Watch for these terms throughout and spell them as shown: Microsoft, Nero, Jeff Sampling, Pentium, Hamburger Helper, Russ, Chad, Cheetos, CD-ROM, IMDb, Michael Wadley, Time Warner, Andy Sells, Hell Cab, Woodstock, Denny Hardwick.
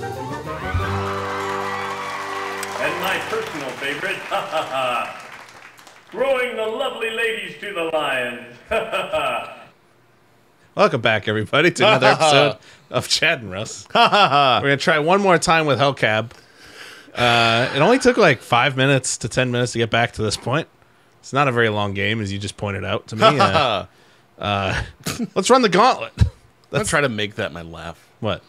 And my personal favorite, ha ha ha, throwing the lovely ladies to the lions, ha ha ha. Welcome back, everybody, to another episode of Chad and Russ. Ha ha ha. We're going to try one more time with Hell Cab. It only took like 5 minutes to 10 minutes to get back to this point. It's not a very long game, as you just pointed out to me. Let's run the gauntlet. Let's try to make that my laugh. What?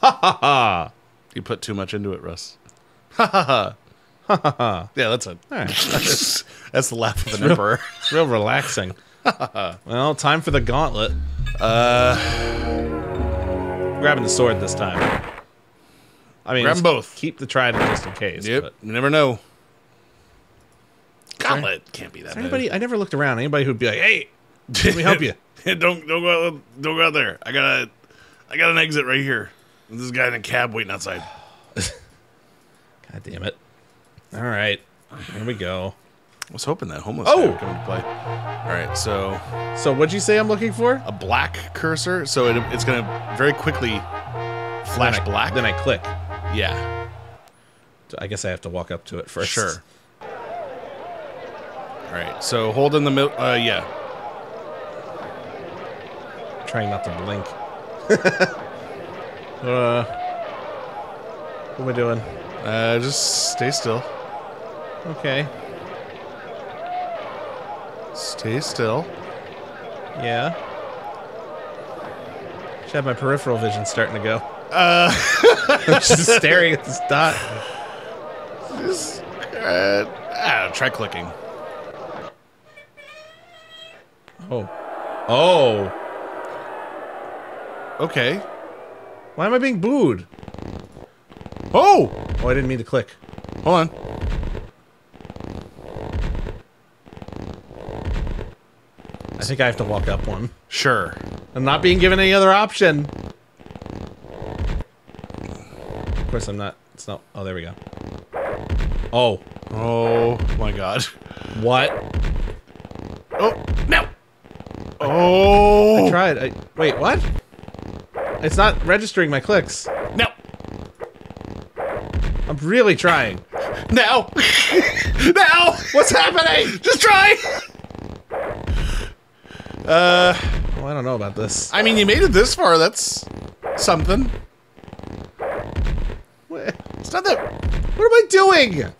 Ha ha ha. You put too much into it, Russ. Ha ha ha. Ha ha ha. Yeah, that's it. All right. That's the laugh of an emperor. It's real relaxing. Well, time for the gauntlet. Grabbing the sword this time. I mean, grab both. Keep the trident just in case. Yep. But. You never know. Gauntlet can't be that. Anybody? I never looked around. Anybody who'd be like, "Hey, let me help you." don't go out there. I got an exit right here. There's this guy in a cab waiting outside. God damn it! All right, here we go. I was hoping that homeless guy would come to play. All right, so what'd you say I'm looking for? A black cursor, so it's gonna very quickly flash black. Then I click. Yeah. So I guess I have to walk up to it first. Sure. All right, so hold in the middle. Yeah. I'm trying not to blink. What am I doing? Just stay still. Okay. Stay still. Yeah. Should have my peripheral vision starting to go. I'm just staring at this dot. Just, try clicking. Oh. Oh. Okay. Why am I being booed? Oh! Oh, I didn't mean to click. Hold on. I think I have to walk up one. Sure. I'm not being given any other option. Of course I'm not. It's not. Oh, there we go. Oh. Oh my god. What? Oh, no! Oh! I tried. Wait, what? It's not registering my clicks. No! I'm really trying. No! No! What's happening? Just try! Well, I don't know about this. I mean, you made it this far. That's something. It's not that. What am I doing?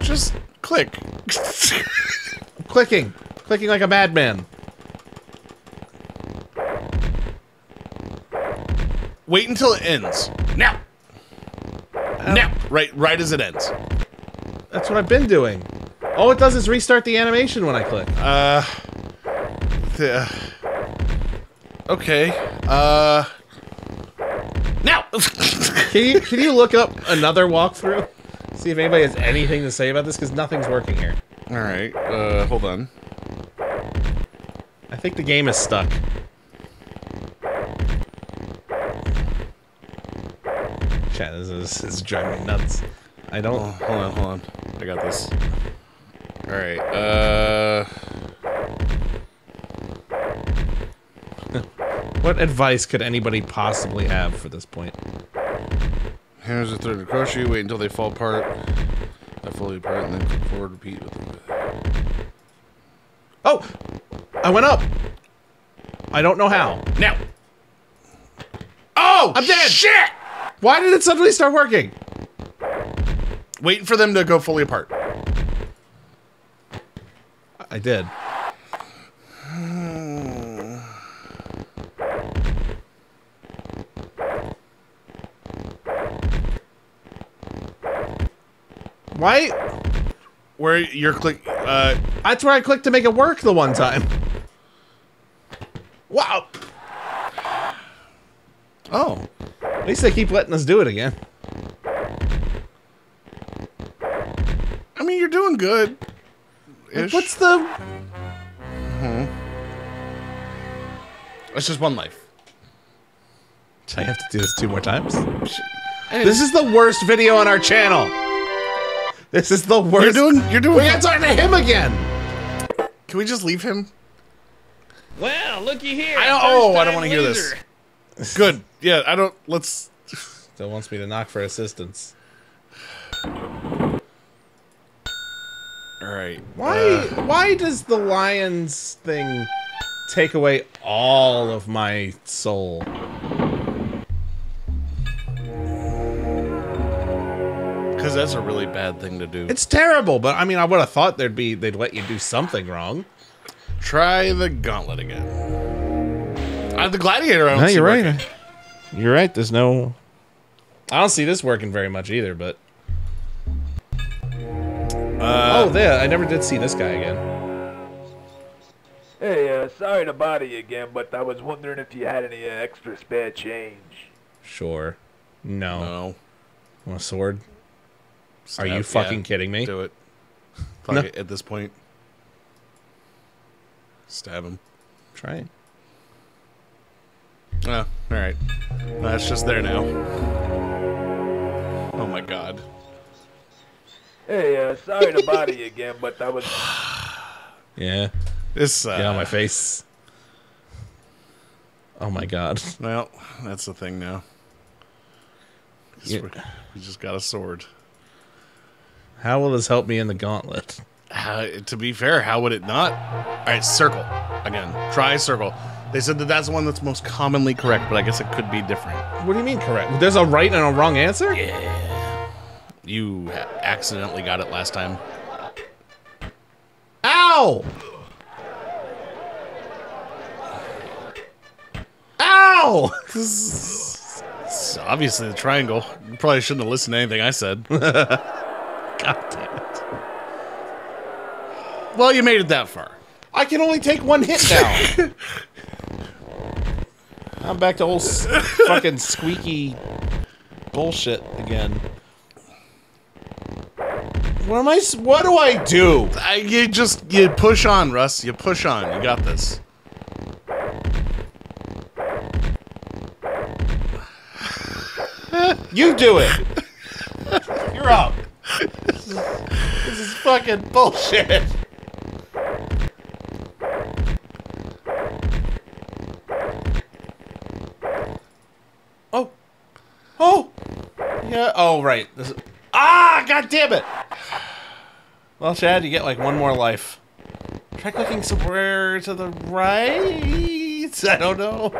Just click. I'm clicking. Clicking like a madman. Wait until it ends. Now. Now. Right as it ends. That's what I've been doing. All it does is restart the animation when I click. Okay. Now. Can you look up another walkthrough? See if anybody has anything to say about this, because nothing's working here. All right. Hold on. I think the game is stuck. Chat, this is driving me nuts. I don't. Oh, hold on. I got this. All right. What advice could anybody possibly have for this point? Here's a third of crochet. Wait until they fall apart. I fully apart, and then click forward. Repeat with them. Oh, I went up. I don't know how. Now. Oh, I'm dead. Shit! Why did it suddenly start working? Waiting for them to go fully apart. I did. Right? Where you're click? That's where I clicked to make it work the one time. Wow. Oh. At least they keep letting us do it again. I mean, you're doing good. Like, what's the? It's just one life. I have to do this 2 more times. This is the worst video on our channel. This is the worst. You're doing. We got talking to him again. Can we just leave him? Well, looky here. I don't want to hear this. Good. Yeah, I don't. Let's. that wants me to knock for assistance. Alright. Why does the lions thing take away all of my soul? Because that's a really bad thing to do. It's terrible, but I mean, I would have thought they'd let you do something wrong. Try the gauntlet again. The gladiator. I don't see right. Working. You're right. There's no. I don't see this working very much either. But oh, there. I never did see this guy again. Hey, sorry to bother you again, but I was wondering if you had any extra spare change. Sure. No. Want a sword? Stuff. Are you fucking kidding me? Do it. Fuck it at this point. Stab him. Try it. Oh, alright. That's just there now. Oh my god. Hey, sorry to bother you again, but that was... yeah. This, get on my face. Oh my god. Well, that's the thing now. Yeah. We just got a sword. How will this help me in the gauntlet? To be fair, how would it not? Alright, circle. Again. Try circle. They said that that's the one that's most commonly correct, but I guess it could be different. What do you mean correct? There's a right and a wrong answer? Yeah. You accidentally got it last time. Ow! Ow! It's obviously the triangle. You probably shouldn't have listened to anything I said. God damn it. Well, you made it that far. I can only take one hit now. I'm back to old fucking squeaky bullshit again. What am I? What do I do? You push on, Russ. You push on. You got this. You do it. You're up. This is fucking bullshit. Oh! Yeah, oh, right. This is, god damn it! Well, Chad, you get like one more life. Try clicking somewhere to the right? I don't know.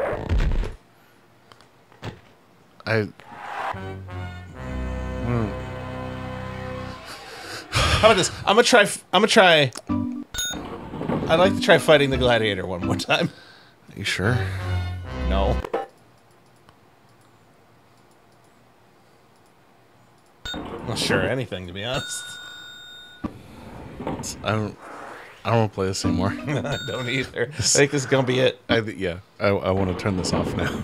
How about this? I'm gonna try... I'd like to try fighting the gladiator one more time. Are you sure? No. Not sure anything, to be honest. I don't want to play this anymore. I don't either. I think this is gonna be it. I want to turn this off now.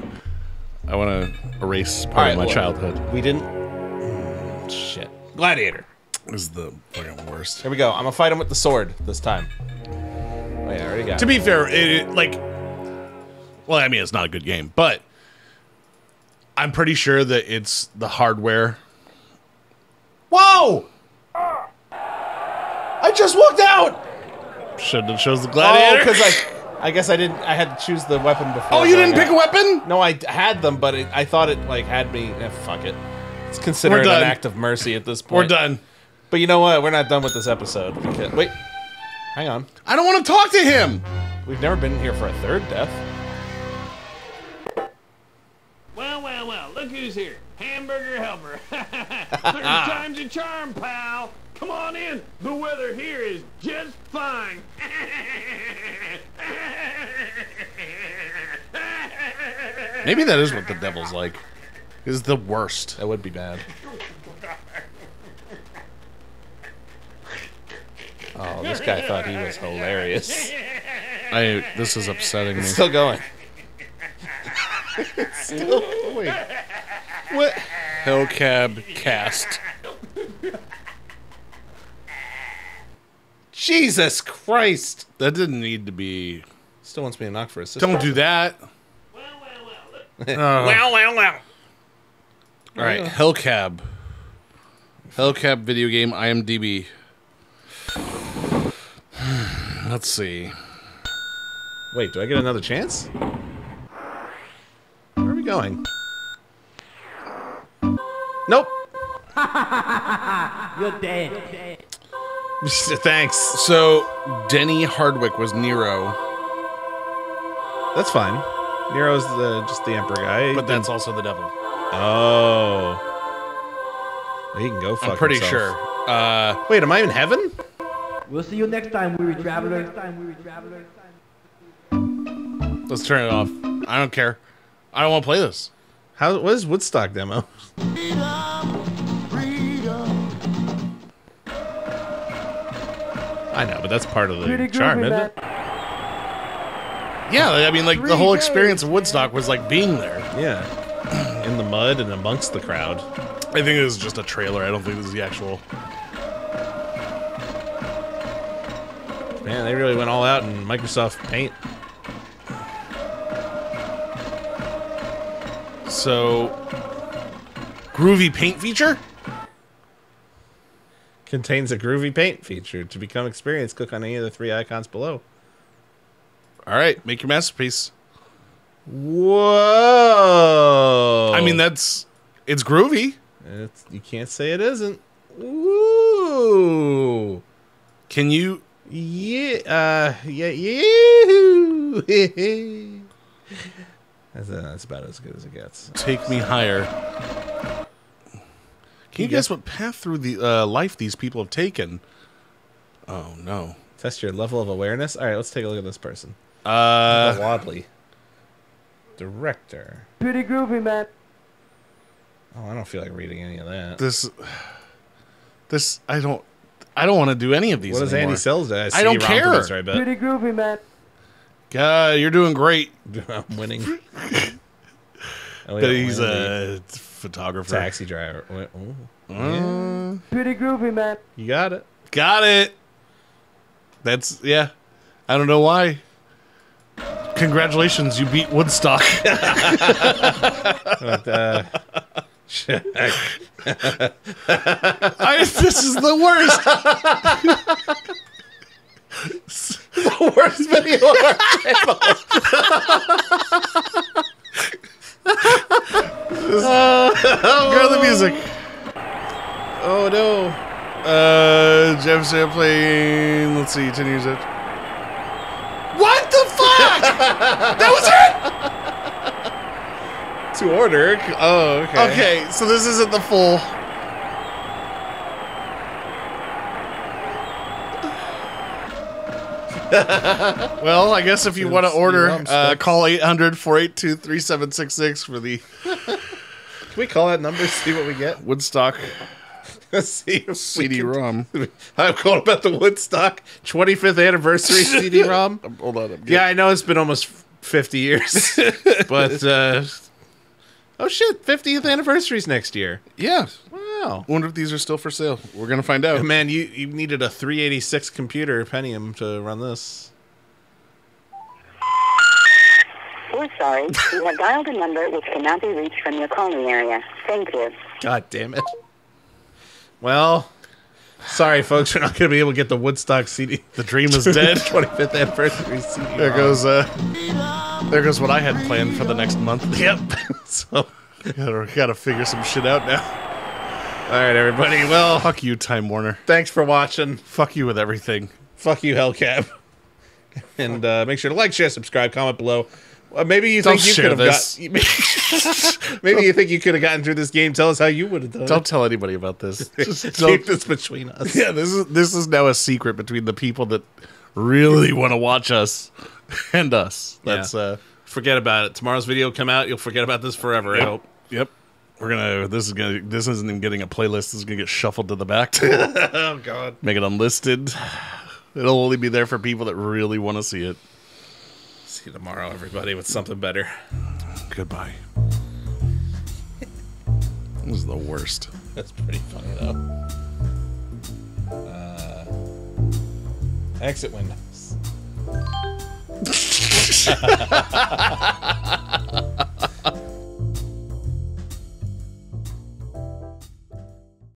I want to erase part of my childhood. We didn't. Shit. Gladiator. This is the fucking worst. Here we go. I'm gonna fight him with the sword this time. Oh yeah, I already got. To be fair, well, I mean, it's not a good game, but I'm pretty sure that it's the hardware. Whoa! I just walked out! Shouldn't have chose the gladiator. Oh, because I guess I didn't. I had to choose the weapon before. Oh, you didn't pick a weapon? No, I had them, but I thought it like had me. Eh, fuck it. It's considered an act of mercy at this point. We're done. But you know what? We're not done with this episode. Wait. Hang on. I don't want to talk to him! We've never been here for a third death. Well, well, well. Look who's here. Hamburger Helper. 30 times your charm, pal. Come on in. The weather here is just fine. Maybe that is what the devil's like. It's the worst. That would be bad. Oh, this guy thought he was hilarious. This is upsetting me. It's still going. It's still going. What? Hell Cab cast. Jesus Christ! That didn't need to be. Still wants me to knock for assistance. Don't do that. Well, well, well. Well, well, well. All right, Hell Cab. Hell Cab video game IMDb. Let's see. Wait, do I get another chance? Where are we going? Nope. You're dead. Thanks. So, Denny Hardwick was Nero. That's fine. Nero's the, just the emperor guy. But that's also the devil. Oh. He can go fuck himself. I'm pretty sure. Wait, am I in heaven? We'll see you next time, weary traveler. Let's turn it off. I don't care. I don't want to play this. How? What is Woodstock demo? I know, but that's part of the charm, isn't it? Yeah, I mean, like, the whole experience of Woodstock was, like, being there. Yeah. In the mud and amongst the crowd. I think it was just a trailer. I don't think this is the actual... Man, they really went all out in Microsoft Paint. So... Groovy paint feature? Contains a groovy paint feature. To become experienced, click on any of the three icons below. Alright, make your masterpiece. Whoa! I mean, that's... It's groovy. It's, you can't say it isn't. Ooh! Can you... Yeah, yeah. That's about as good as it gets. Take me higher. Can you guess what path through the life these people have taken? Oh no! Test your level of awareness. All right, let's take a look at this person. Michael Wadley, director. Pretty groovy, man. Oh, I don't feel like reading any of that. This, I don't want to do any of these. What does Andy Sells do? I don't care. I bet. Pretty groovy, man. God, you're doing great. I'm winning. But he's a photographer, taxi driver. Yeah. Pretty groovy, man. You got it. Got it. That's yeah. I don't know why. Congratulations, you beat Woodstock. But, this is the worst. The worst video of our Go to the music. Oh no. Jeff Sampling. Let's see. 10 years out. What the fuck? That was it. To order. Oh, okay. Okay, so this isn't the full. Well, I guess if you want to order, call 800-482-3766 for the... Can we call that number, see what we get? Woodstock. Let's see if CD-ROM. I'm calling about the Woodstock 25th anniversary CD-ROM. Hold on. Yeah, I know it's been almost 50 years. But, oh shit, 50th anniversary's next year. Yeah. Wow. Wonder if these are still for sale. We're gonna find out. Man, you needed a 386 computer Pentium to run this. We're sorry. You have dialed a number which cannot be reached from your calling area. Thank you. God damn it. Well, sorry folks, we're not gonna be able to get the Woodstock CD. The dream is dead. 25th anniversary CD. There goes there goes what I had planned for the next month. Yep. So gotta figure some shit out now. Alright everybody, well fuck you, Time Warner. Thanks for watching. Fuck you with everything. Fuck you, Hell Cab. And make sure to like, share, subscribe, comment below. Maybe you think you could have got Maybe you think you could have gotten through this game. Tell us how you would have done it. Don't tell anybody about this. Just keep this between us. Yeah, this is now a secret between the people that really want to watch us. And us. That's yeah. Forget about it. Tomorrow's video come out. You'll forget about this forever. Yep. I hope. Yep. We're gonna. This isn't even getting a playlist. This is gonna get shuffled to the back. Oh God. Make it unlisted. It'll only be there for people that really want to see it. See you tomorrow, everybody, with something better. Goodbye. This is the worst. That's pretty funny though. Exit windows. Ha ha ha ha ha ha!